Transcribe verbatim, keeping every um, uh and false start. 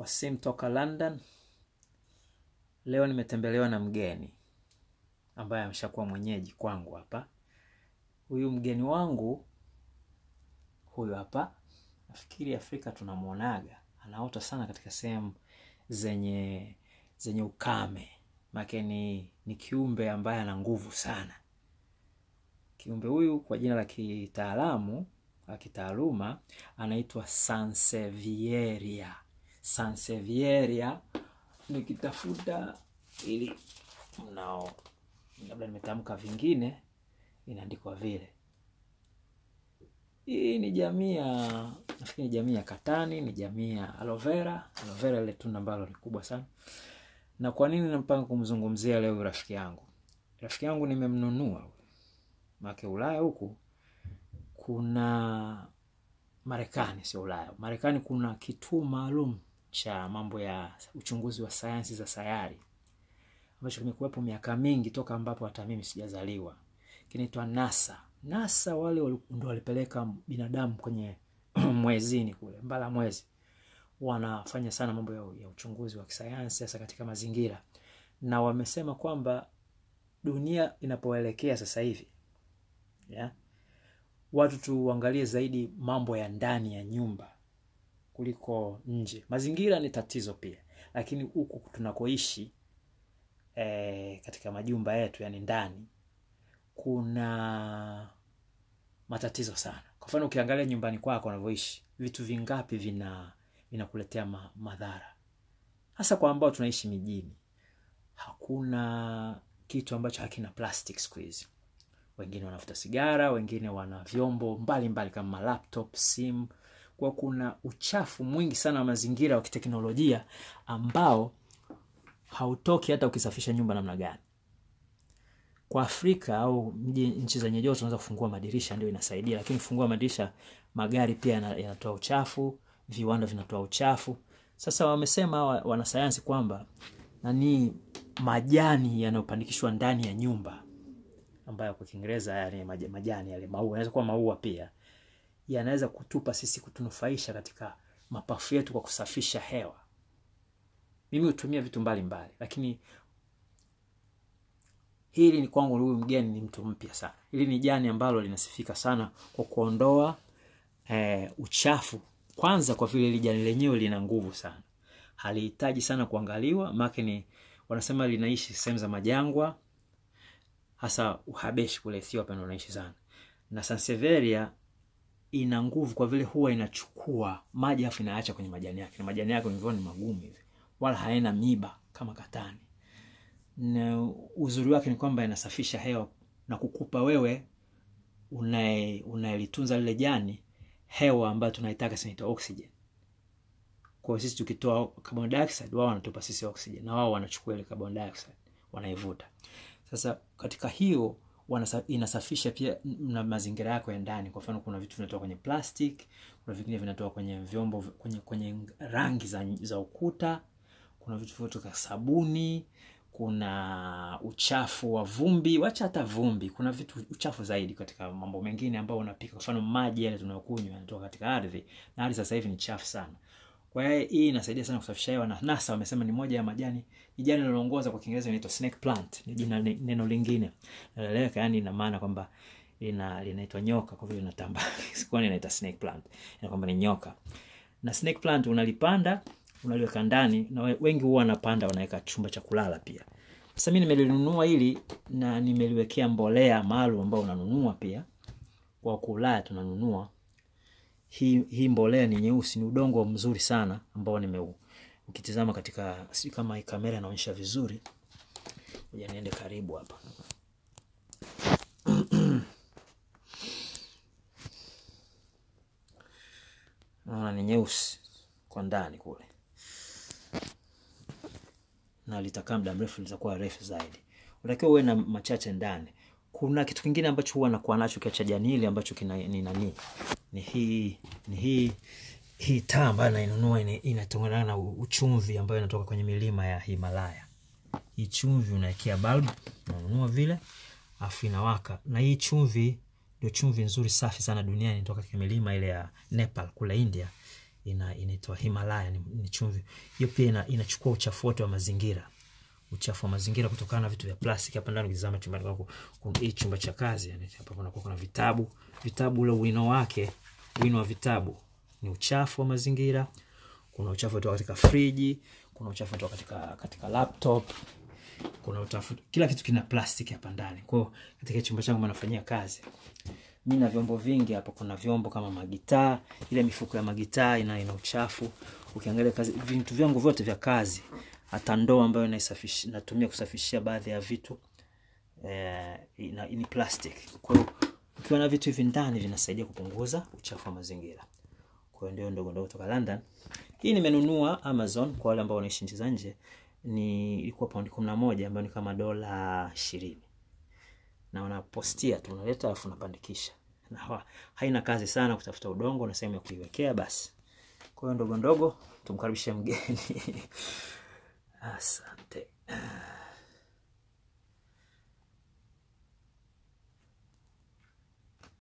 Kwa simu toka London. Leo nimetembelewa na mgeni ambaye ameshakuwa mwenyeji kwangu hapa. Huyu mgeni wangu huyu hapa, nafikiri Afrika tunamuonaga, anaota sana katika sehemu zenye zenye ukame. Maana ni, ni kiumbe ambaye ana nguvu sana. Kiumbe huyu kwa jina la kitaalamu, la kitaaluma, anaitwa Sansevieria. Sansevieria nikitafuta ili mnao labda nimetamka vingine inaandikwa vile. Hii ni jamii ya nafikiri jamii ya katani, ni jamii ya aloe vera. Aloe vera ile tunda ambalo ni kubwa sana. Na kwa nini napanga kumzungumzia leo rafiki yangu? Rafiki yangu nimemnunua maana Ulaya huku kuna Marekani, sio Ulaya. Marekani kuna kituo maalum cha mambo ya uchunguzi wa sayansi za sayari ambacho kimekuwepo miaka mingi toka ambapo hata mimi sijazaliwa. Kinaitwa NASA. NASA wale ndio walipeleka binadamu kwenye mwezini kule, mbala mwezi. Wanafanya sana mambo ya uchunguzi wa kisayansi hasa katika mazingira. Na wamesema kwamba dunia inapoelekea sasa hivi, yeah, watu tuangalie zaidi mambo ya ndani ya nyumba kuliko nje. Mazingira ni tatizo pia, lakini huku tunakoishi e, katika majumba yetu yani ndani kuna matatizo sana. Kwa mfano ukiangalia nyumbani kwako unavyoishi, vitu vingapi vina vinakuletea ma, madhara. Hasa kwa ambao tunaishi mijini. Hakuna kitu ambacho hakina plastic siku hizi. Wengine wanafuta sigara, wengine wana vyombo mbalimbali kama laptop, simu. Kwa kuna uchafu mwingi sana wa mazingira wa kiteknolojia ambao hautoki hata ukisafisha nyumba namna gani. Kwa Afrika au nchi zenye joto tunaweza kufungua madirisha, ndio inasaidia, lakini kufungua madirisha magari pia yanatoa uchafu, viwanda vinatoa uchafu. Sasa wamesema wanasayansi kwamba nani majani yanayopandikishwa ndani ya nyumba ambayo kwa Kiingereza yani majani yale maua, yanaweza kuwa maua pia, yanaweza kutupa sisi kutunufaisha katika mapafu yetu kwa kusafisha hewa. Mimi hutumia vitu mbalimbali mbali, lakini hili ni kwangu huyu mgeni ni mtu mpya sana. Hili ni jani ambalo linasifika sana kwa kuondoa e, uchafu. Kwanza kwa vile hili jani lenyewe lina nguvu sana. Halihitaji sana kuangaliwa, maana ni wanasema linaishi sehemu za majangwa, hasa Uhabeshi kule Ethiopia ndio wanaishi sana. Na Sansevieria ina nguvu kwa vile huwa inachukua maji afu inaacha kwenye majani yake. Na majani yake hivyo ni magumu hivi. Wala haina miba kama katani. Na uzuri wake ni kwamba inasafisha hewa na kukupa wewe unayelitunza lile jani hewa ambayo tunaitaka sinaitwa oxygen. Kwa sisi tukitoa carbon dioxide wao wanatupa sisi oxygen, na wao wanachukua ile carbon dioxide wanaivuta. Sasa katika hiyo inasafisha pia mazingira yako ya ndani. Kwa mfano kuna vitu vinatoka kwenye plastic, kuna vingine vinatoka kwenye vyombo, kwenye, kwenye rangi za, za ukuta, kuna vitu vinatoka sabuni, kuna uchafu wa vumbi, wacha hata vumbi, kuna vitu uchafu zaidi katika mambo mengine ambao unapika. Kwa mfano maji yale tunayokunywa yanatoka katika ardhi, na ardhi sasa hivi ni chafu sana. Kwa hiyo hii inasaidia sana kusafisha hewa, na NASA wamesema ni moja ya majani, ni jani linaloongoza kwa Kiingereza inaitwa snake plant, ni jina neno lingine. Naeleweka yani ina maana kwamba ina linaitwa nyoka kwa vile inatamba. Sikuwa inaita snake plant, ina kwamba ni nyoka. Na snake plant unalipanda, unaliweka ndani, na wengi huwa wanapanda wanaweka chumba cha kulala pia. Sasa mimi nimelinunua hili na nimeliwekea mbolea maalum ambao unanunua pia. Kwa kulala tunanunua. Hii hii mbolea ni nyeusi, ni udongo mzuri sana ambao nimeu. Ukitazama katika si kama hii kamera inaonyesha vizuri. Ngoja niende karibu hapa. Naona ni nyeusi kwa ndani kule. Na litakaa muda mrefu, litakuwa refu zaidi. Unatakiwa uwe na machache ndani. Kuna kitu kingine ambacho huwa nakuwa nacho kiacha jani ile ambacho kina ni nani? Ni hii ni hii hii taa ambayo nainunua inatokana na uchumvi ambayo inatoka kwenye milima ya Himalaya. Hii chumvi unaikia bulb, unanunua vile, afu inawaka. Na hii chumvi ndio chumvi nzuri safi sana duniani, inatoka kwenye milima ile ya Nepal kule India. ina inaitwa Himalaya, ni, ni chumvi. Hiyo pia ina, inachukua uchafu wote wa mazingira. Uchafu wa mazingira kutokana na vitu vya plastiki. Hapa ndani ukizama chumbani kwako, kuna chumba cha kazi, yani hapa kuna kuna vitabu, vitabu ile wino wake, wino wa vitabu ni uchafu wa mazingira. Kuna uchafu kutoka katika friji, kuna uchafu kutoka katika katika laptop, kuna uchafu, kila kitu kina plastiki hapa ndani. Kwa hiyo katika chumba changu manafanyia kazi, mimi na vyombo vingi hapa. Kuna vyombo kama magitaa, ile mifuko ya magitaa ina ina uchafu. Ukiangalia kazi, vitu vyangu vyote vya kazi, hata ndoo ambayo naisafisha, natumia kusafishia baadhi ya vitu, eh, ina ni plastiki. Kwa hiyo ukiwa na vitu hivi ndani vinasaidia kupunguza uchafu wa mazingira. Kwa hiyo ndio ndogo ndogo kutoka London. Hii nimenunua Amazon, kwa wale ambao wanaishi nchi za nje, ni ilikuwa paundi kumi na moja ambayo ni kama dola ishirini. Na unapostia tu, unaleta alafu unapandikisha. Na haina kazi sana kutafuta udongo na sehemu ya kuiwekea basi. Kwa hiyo ndogo ndogo, tumkaribishe mgeni. Asante.